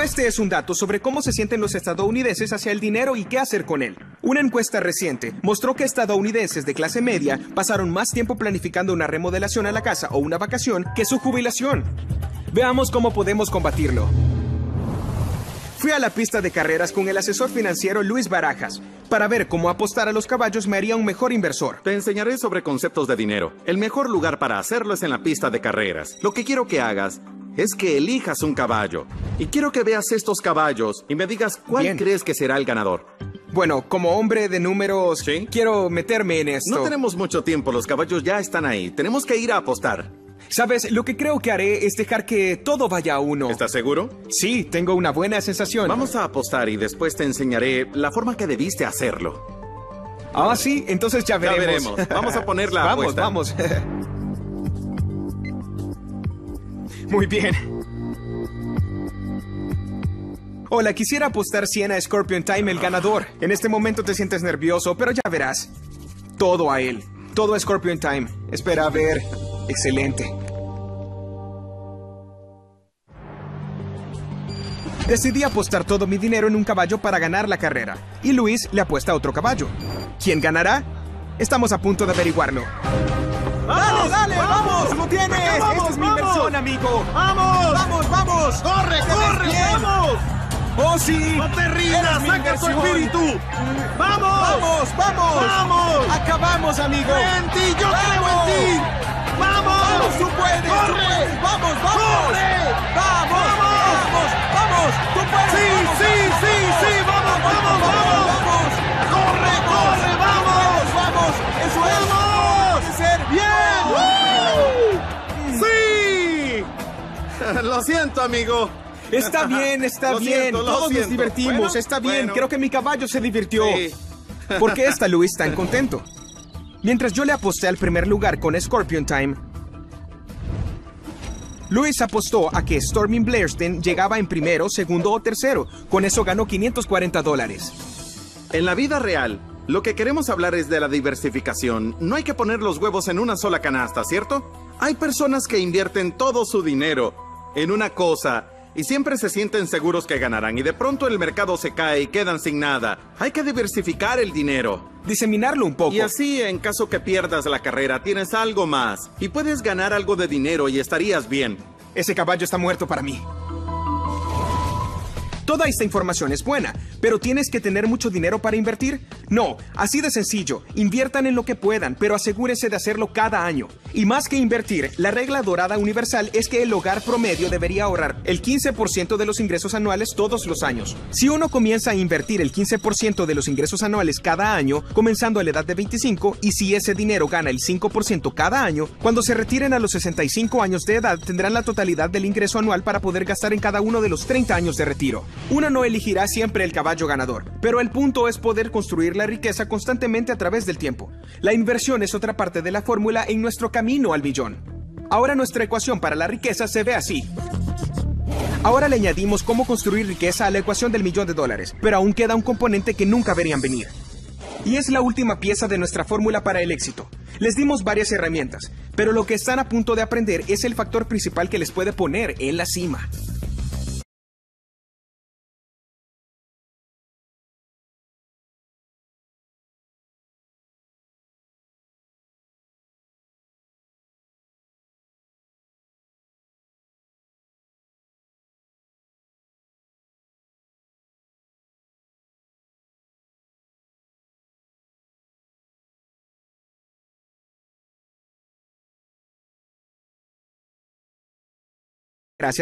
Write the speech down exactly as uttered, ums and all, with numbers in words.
Pero este es un dato sobre cómo se sienten los estadounidenses hacia el dinero y qué hacer con él. Una encuesta reciente mostró que estadounidenses de clase media pasaron más tiempo planificando una remodelación a la casa o una vacación que su jubilación. Veamos cómo podemos combatirlo. Fui a la pista de carreras con el asesor financiero Luis Barajas. Para ver cómo apostar a los caballos me haría un mejor inversor. Te enseñaré sobre conceptos de dinero. El mejor lugar para hacerlo es en la pista de carreras. Lo que quiero que hagas es que elijas un caballo. Y quiero que veas estos caballos y me digas cuál Bien. crees que será el ganador. Bueno, como hombre de números, ¿Sí? quiero meterme en esto. No tenemos mucho tiempo, los caballos ya están ahí. Tenemos que ir a apostar. ¿Sabes? Lo que creo que haré es dejar que todo vaya a uno. ¿Estás seguro? Sí, tengo una buena sensación. Vamos a apostar y después te enseñaré la forma que debiste hacerlo. Ah, sí, entonces ya veremos. Ya veremos. Vamos a poner la vamos, apuesta. Vamos, vamos. Muy bien. Hola, quisiera apostar cien a Scorpion Time, el ganador. En este momento te sientes nervioso, pero ya verás. Todo a él. Todo a Scorpion Time. Espera, a ver... Excelente. Decidí apostar todo mi dinero en un caballo para ganar la carrera. Y Luis le apuesta a otro caballo. ¿Quién ganará? Estamos a punto de averiguarlo. ¡Vamos, dale, dale! ¡Vamos! ¡Lo tienes! ¡Esta es mi inversión, amigo! ¡Vamos! ¡Vamos, vamos! ¡Corre, corre! ¡Vamos! ¡Oh, sí! ¡No te rindas! ¡Saca tu espíritu! ¡Vamos! ¡Vamos, vamos! ¡Vamos! ¡Acabamos, amigo! ¡En ti! ¡Yo creo en ti! ¡Vamos! ¡Tú puedes! ¡Corre! ¡Tú puedes! ¡Vamos! ¡Vamos! ¡Corre! ¡Vamos! ¡Vamos! ¡Vamos! ¡Tú puedes! ¡Sí, vamos, sí, vamos, sí, vamos, sí! ¡Vamos, vamos, vamos! ¡Vamos! ¡Corre, corre! ¡Vamos! ¡Vamos! ¡Eso es! ¡Vamos! ¡Puede ser! ¡Bien! ¡Sí! Lo siento, amigo. Está bien, está bien. Siento, Todos siento. nos divertimos. Bueno, está bien. Bueno. Creo que mi caballo se divirtió. Sí. ¿Por qué está Luis tan contento? Mientras yo le aposté al primer lugar con Scorpion Time, Luis apostó a que Stormin' Blairsten llegaba en primero, segundo o tercero. Con eso ganó quinientos cuarenta dólares. En la vida real, lo que queremos hablar es de la diversificación. No hay que poner los huevos en una sola canasta, ¿cierto? Hay personas que invierten todo su dinero en una cosa y siempre se sienten seguros que ganarán y de pronto el mercado se cae y quedan sin nada. Hay que diversificar el dinero. Diseminarlo un poco. Y así, en caso que pierdas la carrera, tienes algo más. Y puedes ganar algo de dinero y estarías bien. Ese caballo está muerto para mí. Toda esta información es buena, pero ¿tienes que tener mucho dinero para invertir? No, así de sencillo. Inviertan en lo que puedan, pero asegúrese de hacerlo cada año. Y más que invertir, la regla dorada universal es que el hogar promedio debería ahorrar el quince por ciento de los ingresos anuales todos los años. Si uno comienza a invertir el quince por ciento de los ingresos anuales cada año, comenzando a la edad de veinticinco, y si ese dinero gana el cinco por ciento cada año, cuando se retiren a los sesenta y cinco años de edad, tendrán la totalidad del ingreso anual para poder gastar en cada uno de los treinta años de retiro. Uno no elegirá siempre el caballo ganador, pero el punto es poder construir la riqueza constantemente a través del tiempo. La inversión es otra parte de la fórmula en nuestro camino al billón. Ahora nuestra ecuación para la riqueza se ve así. Ahora le añadimos cómo construir riqueza a la ecuación del millón de dólares, pero aún queda un componente que nunca verían venir. Y es la última pieza de nuestra fórmula para el éxito. Les dimos varias herramientas, pero lo que están a punto de aprender es el factor principal que les puede poner en la cima. Gracias.